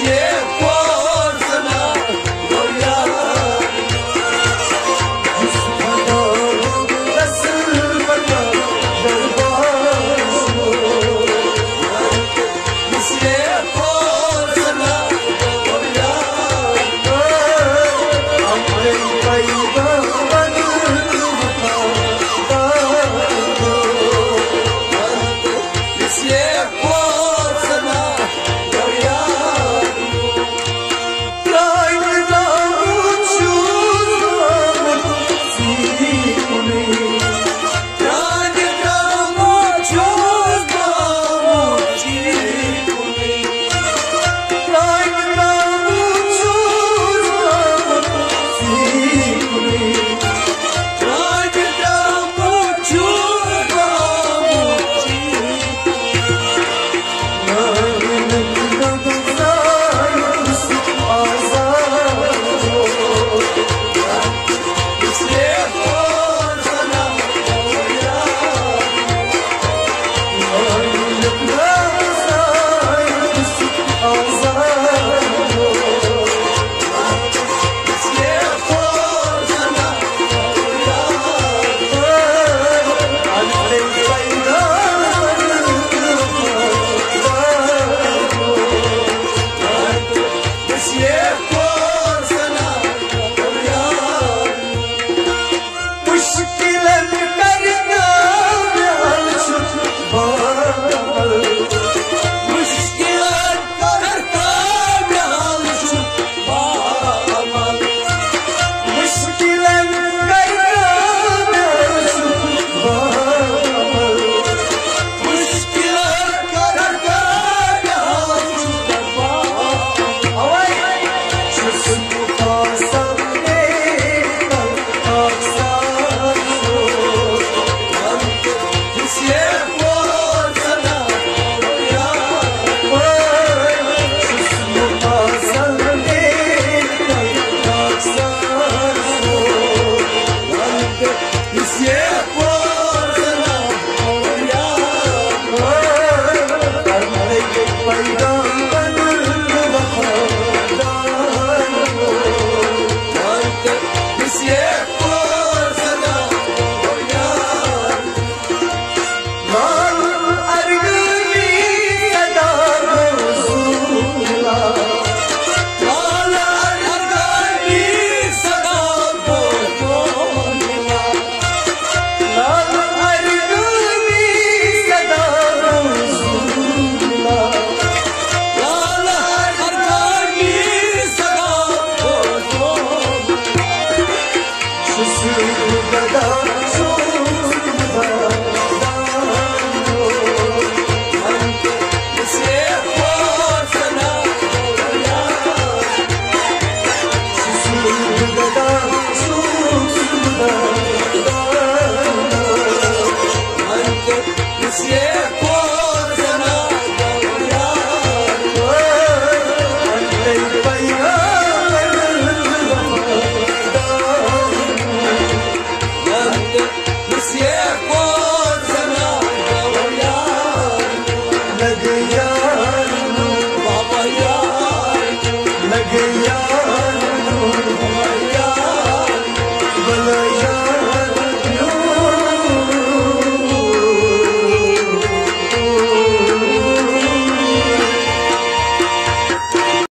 Yeah,